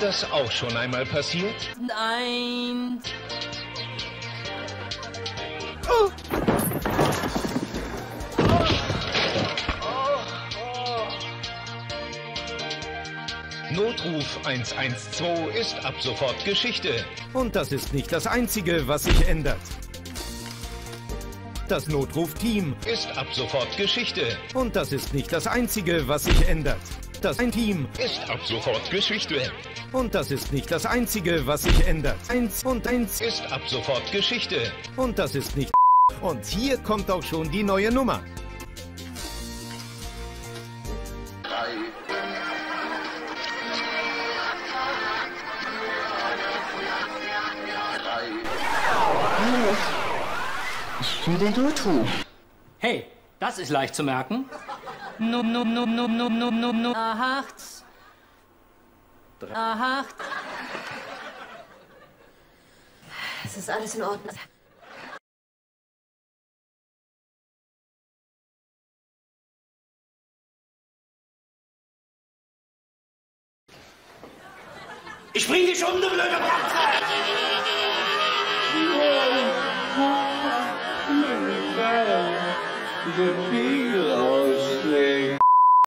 das auch schon einmal passiert? Nein. Oh. Notruf 112 ist ab sofort Geschichte. Und das ist nicht das Einzige, was sich ändert. Das Notrufteam ist ab sofort Geschichte. Und das ist nicht das Einzige, was sich ändert. Das ein Team ist ab sofort Geschichte. Und das ist nicht das Einzige, was sich ändert. 1 und 1 ist ab sofort Geschichte. Und das ist nicht... Und hier kommt auch schon die neue Nummer. 3. Ich will nur tun. Hey, das ist leicht zu merken. Num, num, num, num, num, num, num, num. Ahacht. Ahacht. Es ist alles in Ordnung. Ich bring dich um, du blöde Katze!